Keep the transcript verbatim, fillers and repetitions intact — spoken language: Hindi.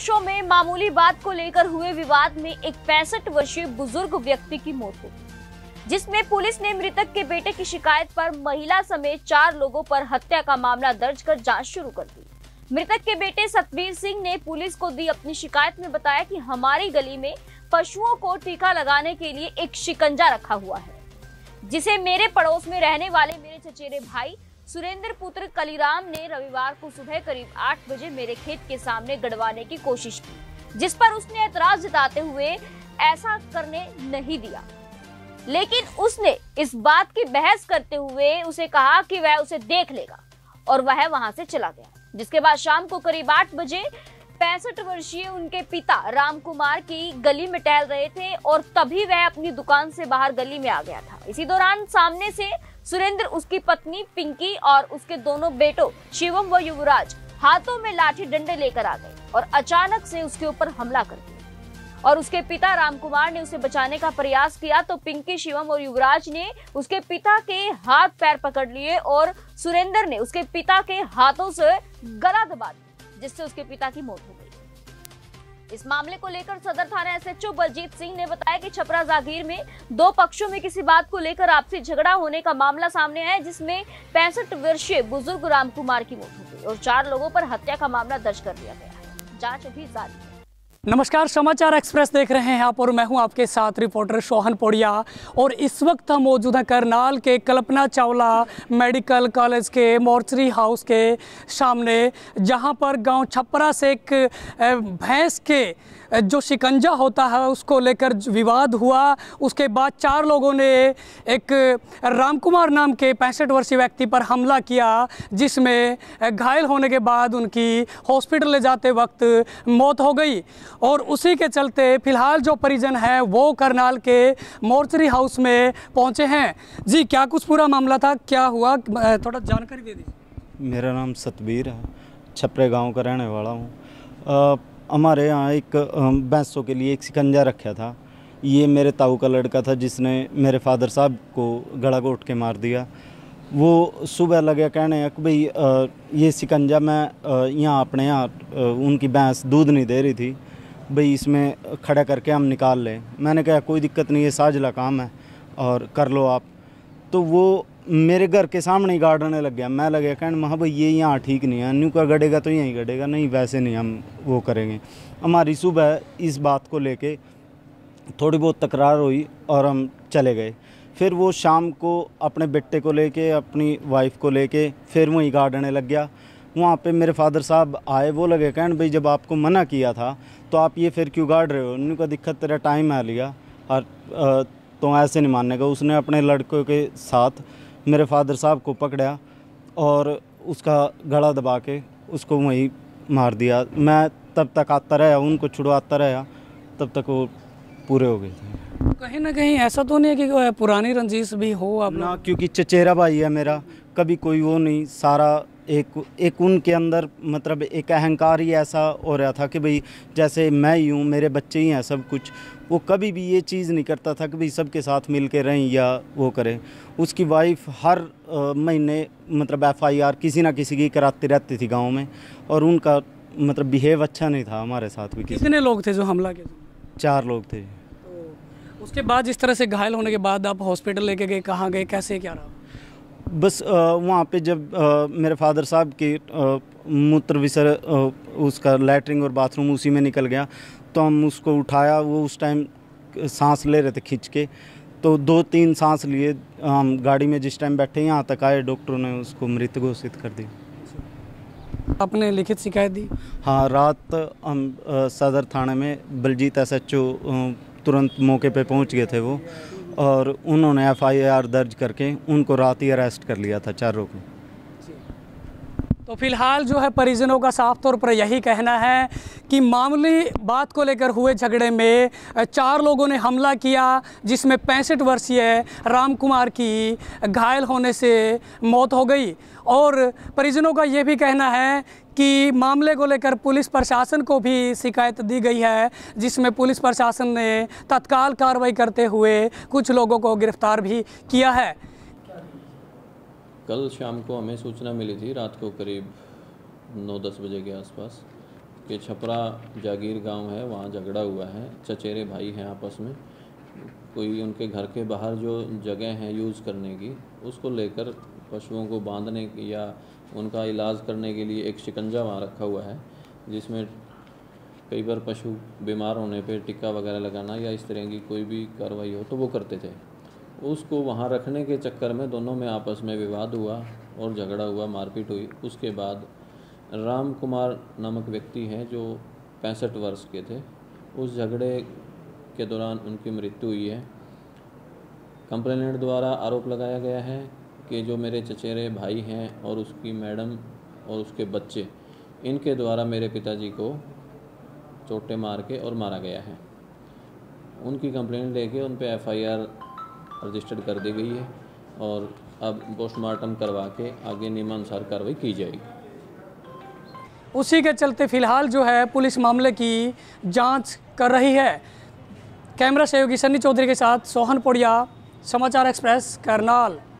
कक्षों में मामूली बात को लेकर हुए विवाद में एक पैंसठ वर्षीय बुजुर्ग व्यक्ति की मौत हो गई, जिसमें पुलिस ने मृतक के बेटे की शिकायत पर महिला समेत चार लोगों पर हत्या का मामला दर्ज कर जांच शुरू कर दी। मृतक के बेटे सतबीर सिंह ने पुलिस को दी अपनी शिकायत में बताया कि हमारी गली में पशुओं को टीका लगाने के लिए एक शिकंजा रखा हुआ है, जिसे मेरे पड़ोस में रहने वाले मेरे चचेरे भाई सुरेंद्र पुत्र कलीराम ने रविवार को सुबह करीब आठ बजे मेरे खेत के सामने गड़वाने की कोशिश की, जिस पर उसने एतराज जताते हुए ऐसा करने नहीं दिया, लेकिन उसने इस बात की बहस करते हुए उसे कहा कि वह उसे देख लेगा और वह वहां से चला गया। जिसके बाद शाम को करीब आठ बजे पैंसठ वर्षीय उनके पिता रामकुमार की गली में टहल रहे थे और तभी वह अपनी दुकान से बाहर गली में आ गया था। इसी दौरान सामने से सुरेंद्र, उसकी पत्नी पिंकी और उसके दोनों बेटों शिवम व युवराज हाथों में लाठी डंडे लेकर आ गए और अचानक से उसके ऊपर हमला कर दिया और उसके पिता रामकुमार ने उसे बचाने का प्रयास किया तो पिंकी, शिवम और युवराज ने उसके पिता के हाथ पैर पकड़ लिए और सुरेंद्र ने उसके पिता के हाथों से गला दबा दिया, जिससे उसके पिता की मौत हो गई। इस मामले को लेकर सदर थाना S H O Baljeet Singh ने बताया कि छपरा जागीर में दो पक्षों में किसी बात को लेकर आपसी झगड़ा होने का मामला सामने आया, जिसमें पैंसठ वर्षीय बुजुर्ग रामकुमार की मौत हो गई और चार लोगों पर हत्या का मामला दर्ज कर लिया गया है। जाँच अभी जारी है। नमस्कार, समाचार एक्सप्रेस देख रहे हैं आप और मैं हूं आपके साथ रिपोर्टर सोहन पौड़िया। और इस वक्त हम मौजूद हैं करनाल के कल्पना चावला मेडिकल कॉलेज के मोर्चरी हाउस के सामने, जहां पर गांव छपरा से एक भैंस के जो शिकंजा होता है उसको लेकर विवाद हुआ। उसके बाद चार लोगों ने एक रामकुमार नाम के पैंसठ वर्षीय व्यक्ति पर हमला किया, जिसमें घायल होने के बाद उनकी हॉस्पिटल ले जाते वक्त मौत हो गई। और उसी के चलते फिलहाल जो परिजन है वो करनाल के मोर्चरी हाउस में पहुंचे हैं। जी, क्या कुछ पूरा मामला था, क्या हुआ, थोड़ा जानकारी दे दीजिए। मेरा नाम सतबीर है, छपरे गांव का रहने वाला हूँ। हमारे यहाँ एक भैंसों के लिए एक शिकंजा रखा था। ये मेरे ताऊ का लड़का था जिसने मेरे फादर साहब को गला घोंट के मार दिया। वो सुबह लगे कहने कि भाई ये शिकंजा मैं यहाँ अपने यहाँ उनकी भैंस दूध नहीं दे रही थी, भाई इसमें खड़ा करके हम निकाल लें। मैंने कहा कोई दिक्कत नहीं, ये साझला काम है और कर लो आप। तो वो मेरे घर के सामने ही गाड़ने लग गया। मैं लगे कहने महा भाई ये यहाँ ठीक नहीं है, न्यू का गड़ेगा तो यहीं गड़ेगा, नहीं वैसे नहीं हम वो करेंगे। हमारी सुबह इस बात को लेके थोड़ी बहुत तकरार हुई और हम चले गए। फिर वो शाम को अपने बेटे को लेके, अपनी वाइफ को लेके फिर वहीं गाड़ने लग गया। वहाँ पे मेरे फादर साहब आए, वो लगे कहने भाई जब आपको मना किया था तो आप ये फिर क्यों गाड़ रहे हो, उनका दिक्कत तेरा टाइम आ लिया और तो ऐसे नहीं मानने का। उसने अपने लड़कों के साथ मेरे फादर साहब को पकड़ा और उसका गला दबा के उसको वहीं मार दिया। मैं तब तक आता रहा, उनको छुड़वाता रहा, तब तक वो पूरे हो गए थे। कहीं ना कहीं ऐसा तो नहीं है कि पुरानी रंजिश भी हो अब ना, क्योंकि चचेरा भाई है मेरा, कभी कोई वो नहीं, सारा एक एक उनके अंदर मतलब एक अहंकार ही ऐसा हो रहा था कि भाई जैसे मैं ही हूँ, मेरे बच्चे ही हैं सब कुछ। वो कभी भी ये चीज़ नहीं करता था कि भाई सबके साथ मिल के रहें या वो करें। उसकी वाइफ हर आ, महीने मतलब एफ आई आर किसी ना किसी की कराती रहती थी गांव में, और उनका मतलब बिहेव अच्छा नहीं था हमारे साथ भी। कितने लोग थे जो हमला किया? चार लोग थे। तो उसके बाद जिस तरह से घायल होने के बाद आप हॉस्पिटल लेके गए, कहाँ गए, कैसे, क्या रहा? बस वहाँ पे जब आ, मेरे फादर साहब की मूत्र विसर्जन, उसका लैटरिन और बाथरूम उसी में निकल गया, तो हम उसको उठाया। वो उस टाइम सांस ले रहे थे खींच के, तो दो तीन सांस लिए। हम गाड़ी में जिस टाइम बैठे यहाँ तक आए, डॉक्टरों ने उसको मृत घोषित कर दिया। आपने लिखित शिकायत दी? हाँ, रात हम आ, सदर थाने में बलजीत एस एच ओ तुरंत मौके पे पहुँच गए थे वो, और उन्होंने एफ आई आर दर्ज करके उनको रात ही अरेस्ट कर लिया था चारों को। तो फिलहाल जो है परिजनों का साफ तौर पर यही कहना है कि मामूली बात को लेकर हुए झगड़े में चार लोगों ने हमला किया, जिसमें पैंसठ वर्षीय रामकुमार की घायल होने से मौत हो गई। और परिजनों का ये भी कहना है कि मामले को लेकर पुलिस प्रशासन को भी शिकायत दी गई है, जिसमें पुलिस प्रशासन ने तत्काल कार्रवाई करते हुए कुछ लोगों को गिरफ्तार भी किया है। कल शाम को हमें सूचना मिली थी, रात को करीब नौ दस बजे के आसपास, के छपरा जागीर गांव है वहाँ झगड़ा हुआ है, चचेरे भाई हैं आपस में, कोई उनके घर के बाहर जो जगह है यूज़ करने की उसको लेकर पशुओं को बांधने की या उनका इलाज करने के लिए एक शिकंजा वहाँ रखा हुआ है, जिसमें कई बार पशु बीमार होने पे टीका वगैरह लगाना या इस तरह की कोई भी कार्रवाई हो तो वो करते थे। उसको वहाँ रखने के चक्कर में दोनों में आपस में विवाद हुआ और झगड़ा हुआ, मारपीट हुई। उसके बाद रामकुमार नामक व्यक्ति हैं जो पैंसठ वर्ष के थे, उस झगड़े के दौरान उनकी मृत्यु हुई है। कंप्लेनेंट द्वारा आरोप लगाया गया है कि जो मेरे चचेरे भाई हैं और उसकी मैडम और उसके बच्चे, इनके द्वारा मेरे पिताजी को चोटें मार के और मारा गया है। उनकी कंप्लेंट लेके उन पे एफ आई आर रजिस्टर्ड कर दी गई है और अब पोस्टमार्टम करवा के आगे नियमानुसार कार्रवाई की जाएगी। उसी के चलते फिलहाल जो है पुलिस मामले की जांच कर रही है। कैमरा सहयोगी सन्नी चौधरी के साथ सोहन पौड़िया, समाचार एक्सप्रेस, करनाल।